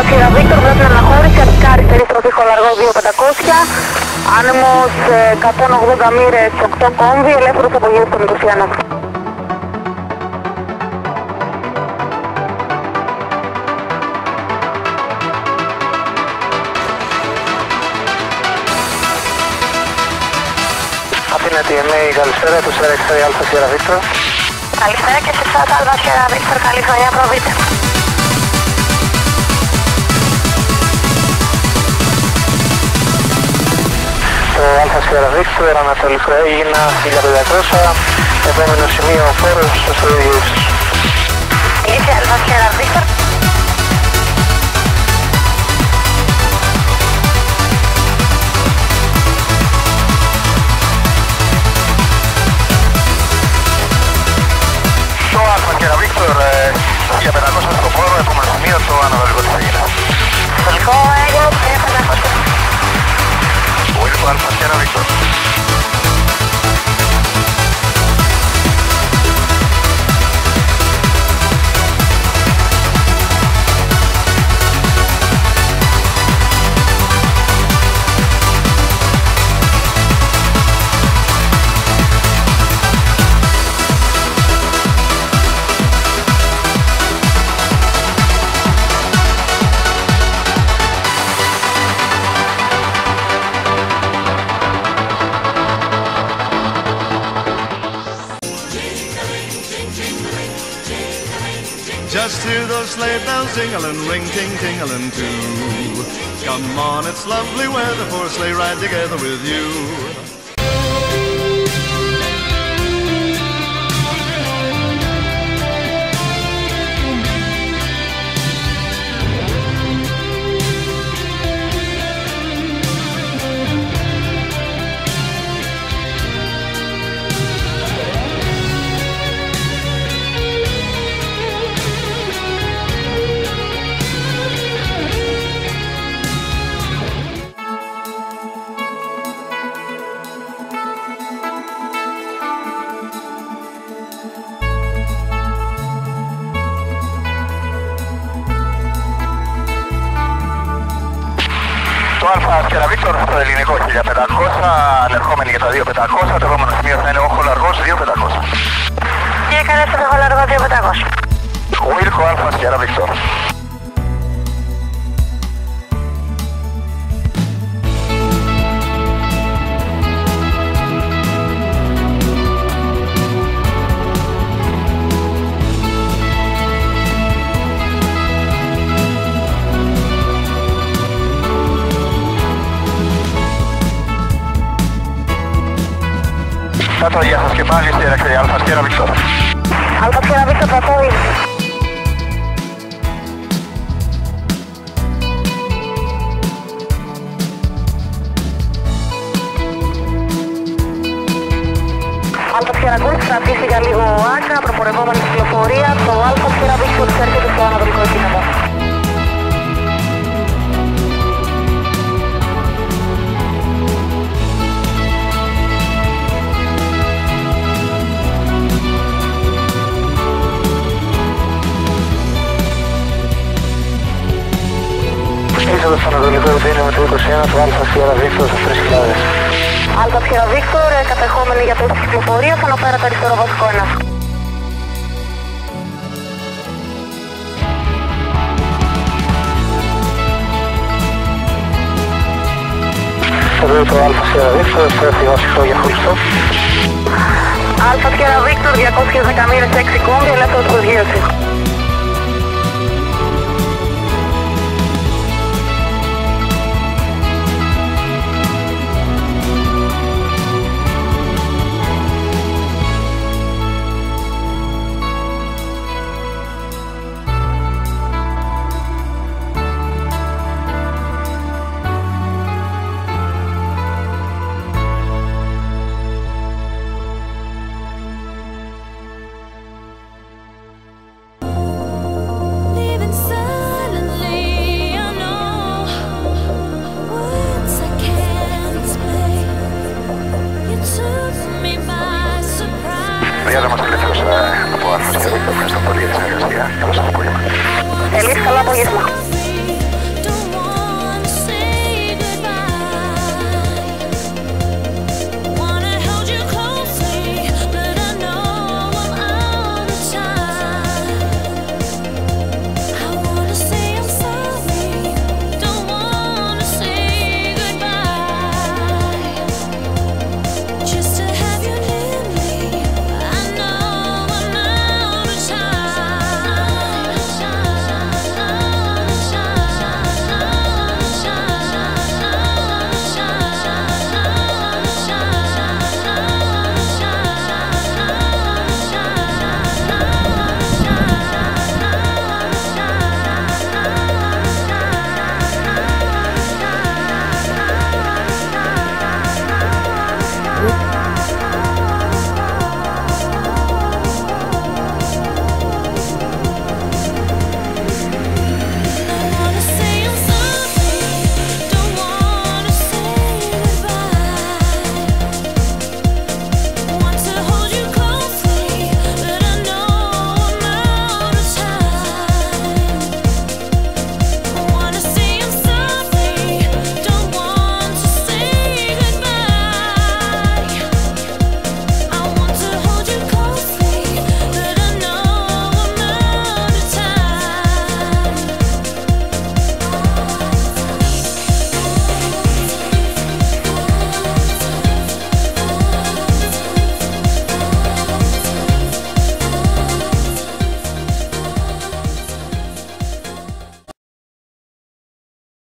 Ταξίδα Βίκτορ, πρέπει να αναχώρηση, αρχικά αριστερή στροφή Χολαργό 2500, άνεμος 180 μοίρες, 8 κόμβι, ελεύθερος απογείρου στον Ιντουσιανό. Αθήνα TMA, καλησπέρα, του 46 Αλφα Σιέρα Βίκτορ. Καλησπέρα και σε εσάς Αλφα Σιέρα Βίκτορ, καλή χρονιά, προβείτε. Αλφα Σιέρα Βίκτορ, ανατολικό έγινα 1500, επόμενο σημείο ο φόρος στους οδηγούς. Είσαι Αλφα Σιέρα Βίκτορ. Για 500 στο φόρο, επόμενο σημείο το αναβαλικό της Αγίνας. Τελικό έγινε, κύριε 500. Ο Ήλπου Αλφα Σιέρα Βίκτορ. Just hear those sleigh bells jingling, ring ting tingling too. Come on, it's lovely weather for a sleigh ride together with you. Το Αλφα Σιέρα Βίκτορ στο ελληνικό 1500, ανερχόμενοι για τα 2500, το επόμενο σημείο θα είναι ο Χολαργός 2500. Τι έκανε αυτό το Χολαργό 2500? Βίλκο Αλφα Σιέρα Βίκτορ. Κάτω, γεια σας και πάλι, στήριξε Αλφα Σιέρα Βίκτορ. Αλφα Σιέρα Βίκτορ, πατώει. Αλφα Σιέρα Γκουλτ, θα αφήσει για λίγο άκα, προπορευόμενη κυκλοφορία, το Αλφα Σιέρα Βίκτορ έρχεται στο ανατολικό δύναμο. Είσοδος στον Ανατολικό Οδύνη με το 21 του Αλφα Σιέρα Βίκτορ στους 3000. Αλφα Σιέρα Βίκτορ, κατεχόμενοι για το κυκλοφορία, φωνοπέρα το αριστερό βασικό 1. Στο δύο του Αλφα Σιέρα Βίκτορ, στο ευθυγό σιχτό για χωριστό. Αλφα Σιέρα Βίκτορ, 210 μοίρες 6 κόμπι, ελεύθερος προσγείωση. Ελείς, καλό απόγευμα.